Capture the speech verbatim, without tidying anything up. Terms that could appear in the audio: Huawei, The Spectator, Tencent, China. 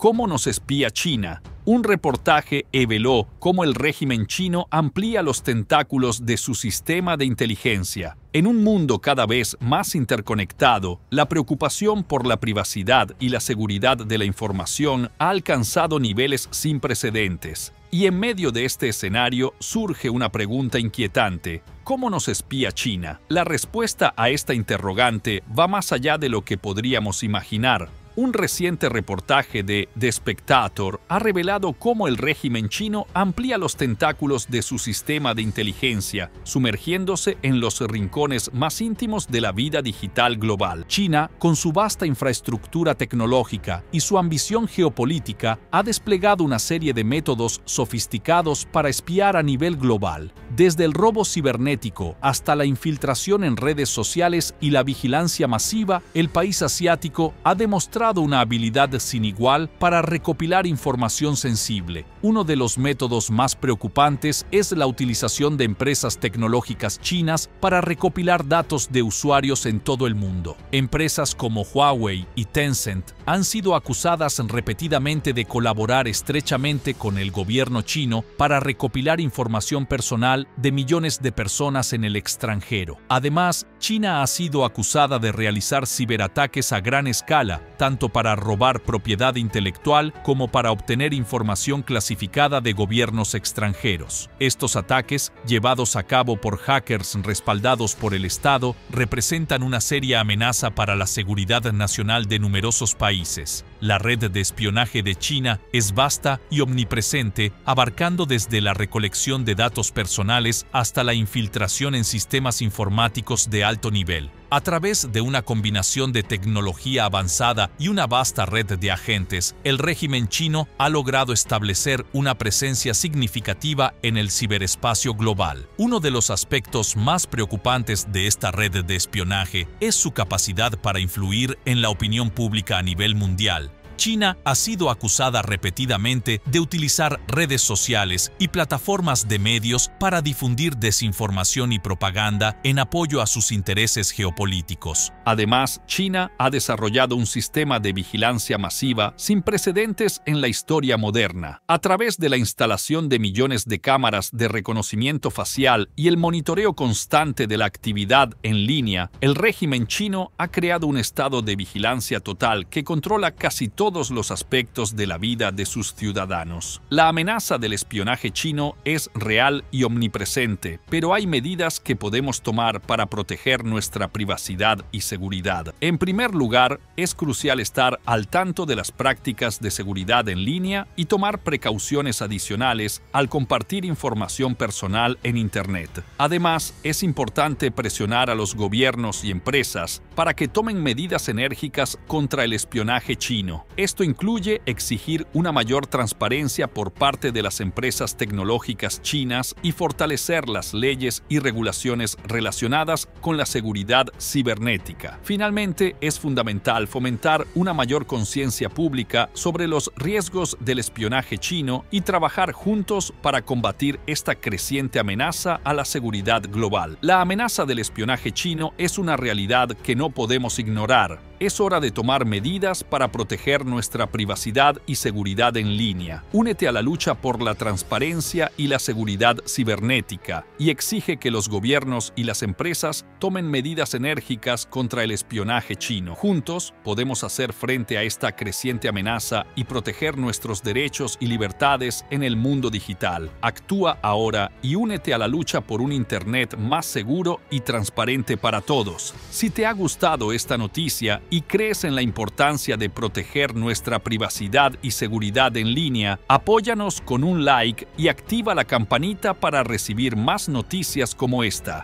¿Cómo nos espía China? Un reportaje reveló cómo el régimen chino amplía los tentáculos de su sistema de inteligencia. En un mundo cada vez más interconectado, la preocupación por la privacidad y la seguridad de la información ha alcanzado niveles sin precedentes. Y en medio de este escenario surge una pregunta inquietante. ¿Cómo nos espía China? La respuesta a esta interrogante va más allá de lo que podríamos imaginar. Un reciente reportaje de The Spectator ha revelado cómo el régimen chino amplía los tentáculos de su sistema de inteligencia, sumergiéndose en los rincones más íntimos de la vida digital global. China, con su vasta infraestructura tecnológica y su ambición geopolítica, ha desplegado una serie de métodos sofisticados para espiar a nivel global, desde el robo cibernético hasta la infiltración en redes sociales y la vigilancia masiva. El país asiático ha demostrado una habilidad sin igual para recopilar información sensible. Uno de los métodos más preocupantes es la utilización de empresas tecnológicas chinas para recopilar datos de usuarios en todo el mundo. Empresas como Huawei y Tencent han sido acusadas repetidamente de colaborar estrechamente con el gobierno chino para recopilar información personal de millones de personas en el extranjero. Además, China ha sido acusada de realizar ciberataques a gran escala, tanto para robar propiedad intelectual como para obtener información clasificada de gobiernos extranjeros. Estos ataques, llevados a cabo por hackers respaldados por el Estado, representan una seria amenaza para la seguridad nacional de numerosos países. La red de espionaje de China es vasta y omnipresente, abarcando desde la recolección de datos personales hasta la infiltración en sistemas informáticos de alto nivel. A través de una combinación de tecnología avanzada y una vasta red de agentes, el régimen chino ha logrado establecer una presencia significativa en el ciberespacio global. Uno de los aspectos más preocupantes de esta red de espionaje es su capacidad para influir en la opinión pública a nivel mundial. China ha sido acusada repetidamente de utilizar redes sociales y plataformas de medios para difundir desinformación y propaganda en apoyo a sus intereses geopolíticos. Además, China ha desarrollado un sistema de vigilancia masiva sin precedentes en la historia moderna. A través de la instalación de millones de cámaras de reconocimiento facial y el monitoreo constante de la actividad en línea, el régimen chino ha creado un estado de vigilancia total que controla casi todo todos los aspectos de la vida de sus ciudadanos. La amenaza del espionaje chino es real y omnipresente, pero hay medidas que podemos tomar para proteger nuestra privacidad y seguridad. En primer lugar, es crucial estar al tanto de las prácticas de seguridad en línea y tomar precauciones adicionales al compartir información personal en Internet. Además, es importante presionar a los gobiernos y empresas para que tomen medidas enérgicas contra el espionaje chino. Esto incluye exigir una mayor transparencia por parte de las empresas tecnológicas chinas y fortalecer las leyes y regulaciones relacionadas con la seguridad cibernética. Finalmente, es fundamental fomentar una mayor conciencia pública sobre los riesgos del espionaje chino y trabajar juntos para combatir esta creciente amenaza a la seguridad global. La amenaza del espionaje chino es una realidad que no podemos ignorar. Es hora de tomar medidas para proteger nuestra privacidad y seguridad en línea. Únete a la lucha por la transparencia y la seguridad cibernética y exige que los gobiernos y las empresas tomen medidas enérgicas contra el espionaje chino. Juntos podemos hacer frente a esta creciente amenaza y proteger nuestros derechos y libertades en el mundo digital. Actúa ahora y únete a la lucha por un Internet más seguro y transparente para todos. Si te ha gustado esta noticia y crees en la importancia de proteger nuestra privacidad y seguridad en línea, apóyanos con un like y activa la campanita para recibir más noticias como esta.